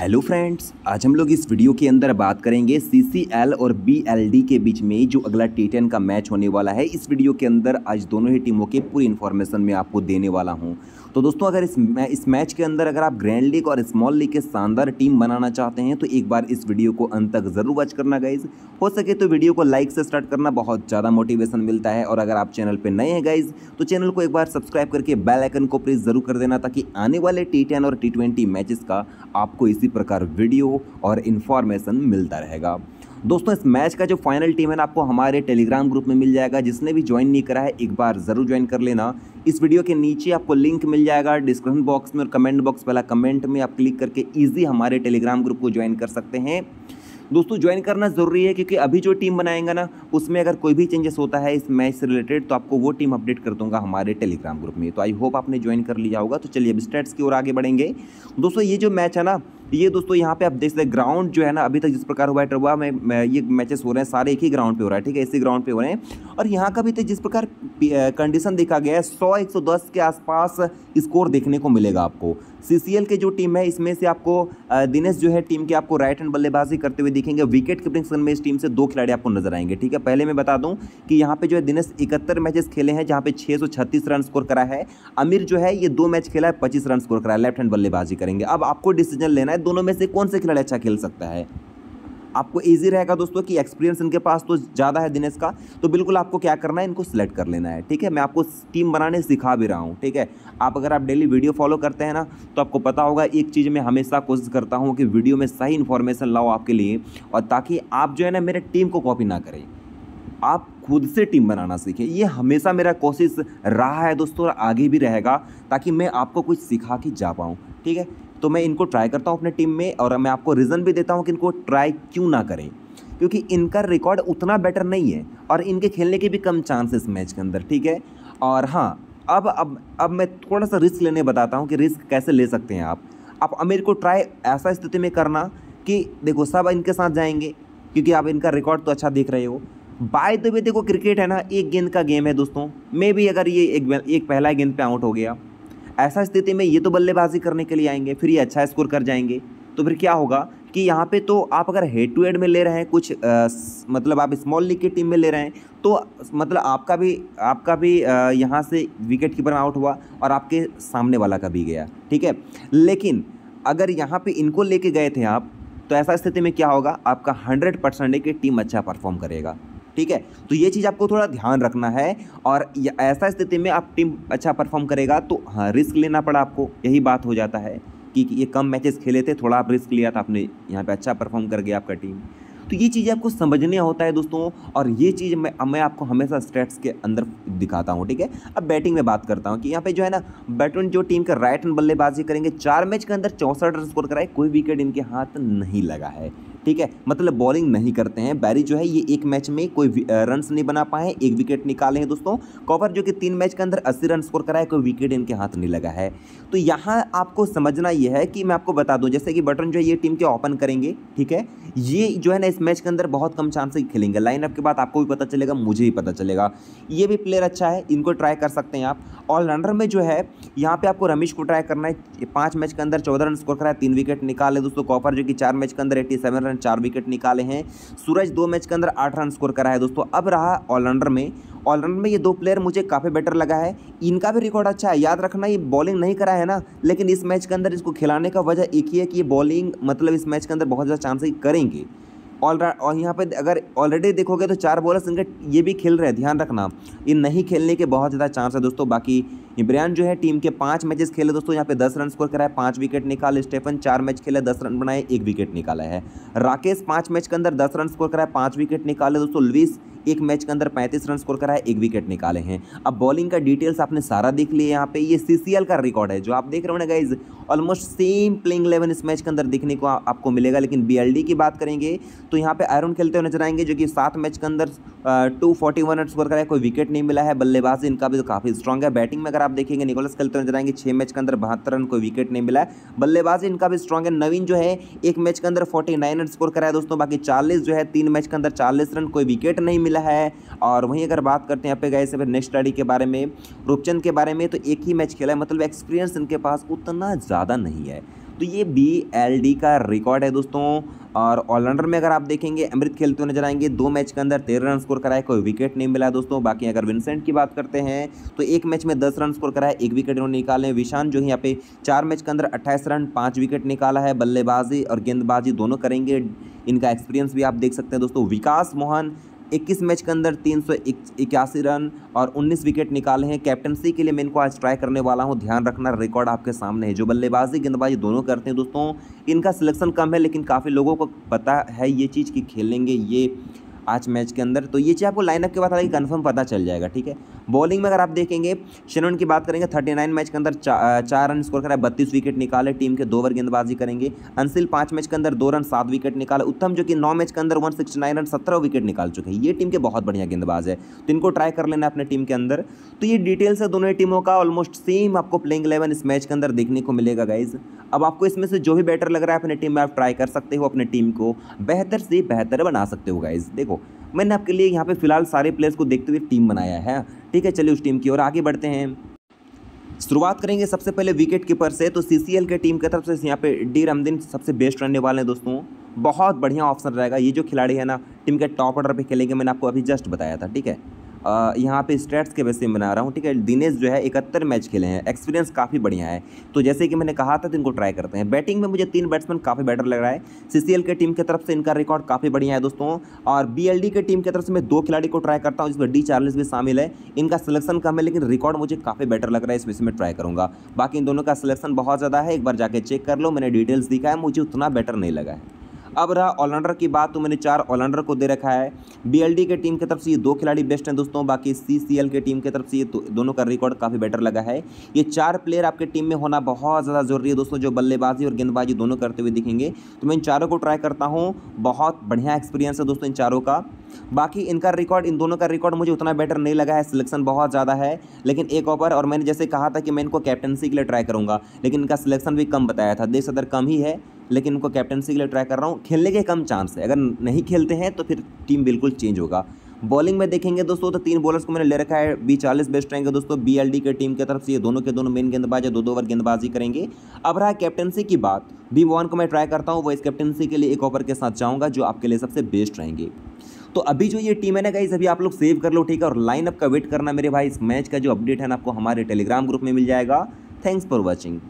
Hello friends, आज हम लोग इस वीडियो के अंदर बात करेंगे CCL और BLD के बीच में जो अगला T10 का मैच होने वाला है। इस वीडियो के अंदर आज दोनों ही टीमों के पूरी इन्फॉर्मेशन मैं आपको देने वाला हूं। तो दोस्तों, अगर इस मैच के अंदर अगर आप ग्रैंड लीग और स्मॉल लीग के शानदार टीम बनाना चाहते हैं तो एक बार इस वीडियो को अंत तक ज़रूर वॉच करना गाइज़। हो सके तो वीडियो को लाइक से स्टार्ट करना, बहुत ज़्यादा मोटिवेशन मिलता है। और अगर आप चैनल पर नए हैं गाइज़ तो चैनल को एक बार सब्सक्राइब करके बेल आइकन को प्रेस ज़रूर कर देना, ताकि आने वाले T10 और T20 मैचेस का आपको इसी प्रकार वीडियो और इन्फॉर्मेशन मिलता रहेगा। दोस्तों, इस मैच का जो फाइनल टीम है ना, आपको हमारे टेलीग्राम ग्रुप में मिल जाएगा। जिसने भी ज्वाइन नहीं करा है एक बार ज़रूर ज्वाइन कर लेना। इस वीडियो के नीचे आपको लिंक मिल जाएगा डिस्क्रिप्शन बॉक्स में और कमेंट बॉक्स, पहला कमेंट में आप क्लिक करके ईजी हमारे टेलीग्राम ग्रुप को ज्वाइन कर सकते हैं। दोस्तों, ज्वाइन करना ज़रूरी है क्योंकि अभी जो टीम बनाएंगा ना, उसमें अगर कोई भी चेंजेस होता है इस मैच से रिलेटेड तो आपको वो टीम अपडेट कर दूंगा हमारे टेलीग्राम ग्रुप में। तो आई होप आपने ज्वाइन कर लिया होगा। तो चलिए अब स्टेट्स की ओर आगे बढ़ेंगे। दोस्तों, ये जो मैच है ना, ये दोस्तों यहाँ पे आप देख सकते हैं ग्राउंड जो है ना, अभी तक जिस प्रकार हुआ में ये मैचेस हो रहे हैं सारे एक ही ग्राउंड पे हो रहा है, ठीक है, इसी ग्राउंड पे हो रहे हैं। और यहाँ का भी तो जिस प्रकार कंडीशन देखा गया है 100-110 के आसपास स्कोर देखने को मिलेगा आपको। CCL के जो टीम है इसमें से आपको दिनेश जो है टीम के आपको राइट हैंड बल्लेबाजी करते हुए दिखेंगे। विकेट कीपिंग सेक्शन में इस टीम से दो खिलाड़ी आपको नजर आएंगे, ठीक है। पहले मैं बता दूँ कि यहाँ पे जो है दिनेश 71 मैचेस खेले हैं, जहाँ पे 636 रन स्कोर करा है। आमिर जो है ये 2 मैच खेला है, 25 रन स्कोर करा है। लेफ्ट हैंड बल्लेबाजी करेंगे। अब आपको डिसीजन लेना है दोनों में से कौन से खिलाड़ी अच्छा खेल सकता है। आपको इजी रहेगा दोस्तों कि एक्सपीरियंस इनके पास तो ज़्यादा है दिनेश का, तो बिल्कुल आपको क्या करना है, इनको सिलेक्ट कर लेना है, ठीक है। मैं आपको टीम बनाने सिखा भी रहा हूँ, ठीक है। अगर आप डेली वीडियो फॉलो करते हैं ना तो आपको पता होगा एक चीज़ मैं हमेशा कोशिश करता हूँ कि वीडियो में सही इन्फॉर्मेशन लाओ आपके लिए, और ताकि आप जो है ना मेरे टीम को कॉपी ना करें, आप खुद से टीम बनाना सीखें। ये हमेशा मेरा कोशिश रहा है दोस्तों और आगे भी रहेगा, ताकि मैं आपको कुछ सिखा के जा पाऊँ, ठीक है। तो मैं इनको ट्राई करता हूँ अपने टीम में, और मैं आपको रीज़न भी देता हूँ कि इनको ट्राई क्यों ना करें, क्योंकि इनका रिकॉर्ड उतना बेटर नहीं है और इनके खेलने के भी कम चांसेस मैच के अंदर, ठीक है। और हाँ, अब मैं थोड़ा सा रिस्क लेने बताता हूँ कि रिस्क कैसे ले सकते हैं आप आमिर को ट्राई ऐसा स्थिति में करना कि देखो सब इनके साथ जाएंगे, क्योंकि आप इनका रिकॉर्ड तो अच्छा देख रहे हो। बाय द वे देखो, क्रिकेट है ना एक गेंद का गेम है दोस्तों। मे भी अगर ये एक पहला गेंद पे आउट हो गया, ऐसा स्थिति में ये तो बल्लेबाजी करने के लिए आएंगे, फिर ये अच्छा स्कोर कर जाएंगे, तो फिर क्या होगा कि यहाँ पे तो आप अगर हेड टू हेड में ले रहे हैं कुछ मतलब आप स्मॉल लीग की टीम में ले रहे हैं, तो मतलब आपका भी यहाँ से विकेट कीपर आउट हुआ और आपके सामने वाला का भी गया, ठीक है। लेकिन अगर यहाँ पर इनको लेके गए थे आप, तो ऐसा स्थिति में क्या होगा, आपका 100% है कि टीम अच्छा परफॉर्म करेगा, ठीक है। तो ये चीज़ आपको थोड़ा ध्यान रखना है, और ऐसा स्थिति में आप टीम अच्छा परफॉर्म करेगा तो हाँ रिस्क लेना पड़ा आपको। यही बात हो जाता है कि ये कम मैचेस खेले थे, थोड़ा आप रिस्क लिया था, आपने यहाँ पे अच्छा परफॉर्म कर गया आपका टीम। तो ये चीज़ें आपको समझने होता है दोस्तों, और ये चीज़ मैं आपको हमेशा स्टेट्स के अंदर दिखाता हूँ, ठीक है। अब बैटिंग में बात करता हूँ कि यहाँ पे जो है ना बैट्समैन जो टीम के राइट हैंड बल्लेबाजी करेंगे, 4 मैच के अंदर 64 रन स्कोर कराए, कोई विकेट इनके हाथ नहीं लगा है, ठीक है। मतलब बॉलिंग नहीं करते हैं। बैरी जो है ये एक मैच में कोई रन नहीं बना पाए, एक विकेट निकाले हैं दोस्तों। कॉपर जो कि 3 मैच के अंदर 80 रन स्कोर कराए, कोई विकेट इनके हाथ नहीं लगा है। तो यहाँ आपको समझना ये है कि मैं आपको बता दूँ, जैसे कि बैट्समैन जो है ये टीम के ओपन करेंगे, ठीक है। ये जो है ना इस मैच के अंदर बहुत कम चांस से खेलेंगे। लाइनअप के बाद आपको भी पता चलेगा, मुझे भी पता चलेगा। ये भी प्लेयर अच्छा है, इनको ट्राई कर सकते हैं आप। ऑलराउंडर में जो है यहाँ पे आपको रमेश को ट्राई करना है। 5 मैच के अंदर 14 रन स्कोर कराए, 3 विकेट निकाले दोस्तों। कॉपर जो कि 4 मैच के अंदर 87 रन, 4 विकेट निकाले हैं। सूरज 2 मैच के अंदर 8 रन स्कोर करा है दोस्तों। अब रहा ऑलराउंडर में ये 2 प्लेयर मुझे काफ़ी बेटर लगा है। इनका भी रिकॉर्ड अच्छा है, याद रखना। ये बॉलिंग नहीं करा है ना, लेकिन इस मैच के अंदर इसको खिलाने का वजह एक ही है कि ये बॉलिंग मतलब इस मैच के अंदर बहुत ज़्यादा चांसेस करेंगे। और यहाँ पे अगर ऑलरेडी देखोगे तो 4 बॉलर्स इनके ये भी खेल रहे हैं, ध्यान रखना। ये नहीं खेलने के बहुत ज़्यादा चांस है दोस्तों। बाकी इब्रान जो है टीम के 5 मैचेस खेले दोस्तों, यहाँ पे 10 रन स्कोर कराए, 5 विकेट निकाले। स्टेफन 4 मैच खेले, 10 रन बनाए, 1 विकेट निकाला है। राकेश 5 मैच के अंदर 10 रन स्कोर कराए, 5 विकेट निकाले दोस्तों। लुइस 1 मैच के अंदर 35 रन स्कोर कराए, 1 विकेट निकाले हैं। अब बॉलिंग का डिटेल्स आपने सारा देख लिया। यहाँ पे ये CCL का रिकॉर्ड है जो आप देख रहे हो ना गाइज, ऑलमोस्ट सेम प्लेइंग 11 इस मैच के अंदर देखने को आपको मिलेगा। लेकिन BLD की बात करेंगे तो यहाँ पे आयरन खेलते हुए नजर आएंगे, जो कि 7 मैच के अंदर 241 रन स्कोर कराए, कोई विकेट नहीं मिला है। बल्लेबाजी इनका भी तो काफ़ी स्ट्रांग है। बैटिंग में अगर आप देखेंगे निकोलस खेलते हुए नजर आएंगे, 6 मैच के अंदर 72 रन, कोई विकेट नहीं मिला है। बल्लेबाजी इनका भी स्ट्रांग है। नवीन जो है 1 मैच के अंदर 49 रन स्कोर कराया दोस्तों। बाकी 40 जो है 3 मैच के अंदर 40 रन, कोई विकेट नहीं मिला है। और वहीं अगर बात करते हैं यहाँ पे गए से नेक्स्ट स्टडी के बारे में, रूपचंद के बारे में, तो 1 ही मैच खेला है, मतलब एक्सपीरियंस इनके पास उतना ज़्यादा नहीं है। तो ये BLD का रिकॉर्ड है दोस्तों। और ऑलराउंडर में अगर आप देखेंगे अमृत खेलते हुए नजर आएंगे, 2 मैच के अंदर 13 रन स्कोर कराए, कोई विकेट नहीं मिला दोस्तों। बाकी अगर विंसेंट की बात करते हैं तो 1 मैच में 10 रन स्कोर कराए, 1 विकेट इन्होंने निकाले। विशान जो है यहाँ पे 4 मैच के अंदर 28 रन, 5 विकेट निकाला है। बल्लेबाजी और गेंदबाजी दोनों करेंगे, इनका एक्सपीरियंस भी आप देख सकते हैं दोस्तों। विकास मोहन 21 मैच के अंदर 381 रन और 19 विकेट निकाले हैं। कैप्टनसी के लिए मैं इनको आज ट्राई करने वाला हूं, ध्यान रखना रिकॉर्ड आपके सामने है। जो बल्लेबाजी गेंदबाजी दोनों करते हैं दोस्तों, इनका सिलेक्शन कम है लेकिन काफ़ी लोगों को पता है ये चीज़ कि खेलेंगे ये आज मैच के अंदर, तो ये चीज़ आपको लाइनअप के बाद हालांकि कंफर्म पता चल जाएगा, ठीक है। बॉलिंग में अगर आप देखेंगे शेनन की बात करेंगे, 39 मैच के अंदर 4 रन स्कोर कराए, 32 विकेट निकाले। टीम के 2 ओवर गेंदबाजी करेंगे। अंसिल 5 मैच के अंदर 2 रन, 7 विकेट निकाले। उत्तम जो कि 9 मैच के अंदर 169 रन, 17 विकेट निकाल चुके हैं। ये टीम के बहुत बढ़िया गेंदबाज है, तो इनको ट्राई कर लेना अपने टीम के अंदर। तो ये डिटेल्स है दोनों ही टीमों का, ऑलमोस्ट सेम आपको प्लेइंग 11 इस मैच के अंदर देखने को मिलेगा गाइज। अब आपको इसमें से जो भी बेटर लग रहा है अपने टीम में आप ट्राई कर सकते हो, अपने टीम को बेहतर से बेहतर बना सकते हो गाइज। देखो मैंने आपके लिए यहाँ पे फिलहाल सारे प्लेयर्स को देखते हुए टीम बनाया है, ठीक है। चलिए उस टीम की ओर आगे बढ़ते हैं। शुरुआत करेंगे सबसे पहले विकेट कीपर से। तो CCL के टीम की तरफ से यहाँ पे डी रामदीन सबसे बेस्ट रहने वाले हैं दोस्तों, बहुत बढ़िया ऑप्शन रहेगा। ये जो खिलाड़ी है ना टीम के टॉप ऑर्डर पर खेलेंगे, मैंने आपको अभी जस्ट बताया था, ठीक है। यहाँ पे स्टैट्स के वैसे बना रहा हूँ, ठीक है। दिनेश जो है 71 मैच खेले हैं, एक्सपीरियंस काफ़ी बढ़िया है, तो जैसे कि मैंने कहा था तो इनको ट्राई करते हैं। बैटिंग में मुझे 3 बैट्समैन काफ़ी बेटर लग रहा है। CCL के टीम की तरफ से इनका रिकॉर्ड काफ़ी बढ़िया है दोस्तों। और BLD के टीम की तरफ से मैं 2 खिलाड़ी को ट्राई करता हूँ जिसमें D Charles भी शामिल है। इनका सिलेक्शन कम है लेकिन रिकॉर्ड मुझे काफ़ी बेटर लग रहा है, इस विषय में ट्राई करूँगा। बाकी इन दोनों का सिलेक्शन बहुत ज़्यादा है, एक बार जाके चेक कर लो, मैंने डिटेल्स दिखा है, मुझे उतना बेटर नहीं लगा है। अब रहा ऑलराउंडर की बात, तो मैंने 4 ऑलराउंडर को दे रखा है। BLD के टीम की तरफ से ये 2 खिलाड़ी बेस्ट हैं दोस्तों। बाकी CCL के टीम की तरफ से ये दोनों का रिकॉर्ड काफ़ी बेटर लगा है। ये 4 प्लेयर आपके टीम में होना बहुत ज़्यादा जरूरी है दोस्तों, जो बल्लेबाजी और गेंदबाजी दोनों करते हुए दिखेंगे। तो मैं इन 4 को ट्राई करता हूँ, बहुत बढ़िया एक्सपीरियंस है दोस्तों इन 4 का। बाकी इनका रिकॉर्ड, इन दोनों का रिकॉर्ड मुझे उतना बेटर नहीं लगा है, सिलेक्शन बहुत ज़्यादा है लेकिन 1 ओवर। और मैंने जैसे कहा था कि मैं इनको कैप्टनसी के लिए ट्राई करूँगा, लेकिन इनका सिलेक्शन भी कम बताया था, 10 कम ही है, लेकिन उनको कैप्टनसी के लिए ट्राई कर रहा हूँ। खेलने के कम चांस है, अगर नहीं खेलते हैं तो फिर टीम बिल्कुल चेंज होगा। बॉलिंग में देखेंगे दोस्तों तो 3 बॉलर्स को मैंने ले रखा है। B Charles बेस्ट रहेंगे दोस्तों। BLD के टीम की तरफ से ये दोनों के दोनों मेन गेंदबाज है, 2 ओवर गेंदबाजी करेंगे। अब रहा कैप्टनसी की बात, B Vaughan को मैं ट्राई करता हूँ, वाइस कैप्टनसी के लिए 1 ओवर के साथ जाऊँगा, जो आपके लिए सबसे बेस्ट रहेंगे। तो अभी जो ये टीम है ना गाइस, अभी आप लोग सेव कर लो, ठीक है। और लाइनअप का वेट करना मेरे भाई, इस मैच का जो अपडेट है ना आपको हमारे टेलीग्राम ग्रुप में मिल जाएगा। Thanks for watching.